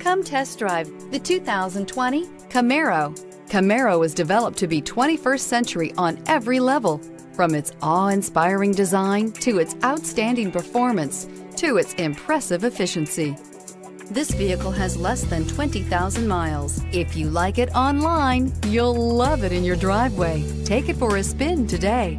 Come test drive the 2020 Camaro. Camaro was developed to be 21st century on every level, from its awe-inspiring design to its outstanding performance to its impressive efficiency. This vehicle has less than 20,000 miles. If you like it online, you'll love it in your driveway. Take it for a spin today.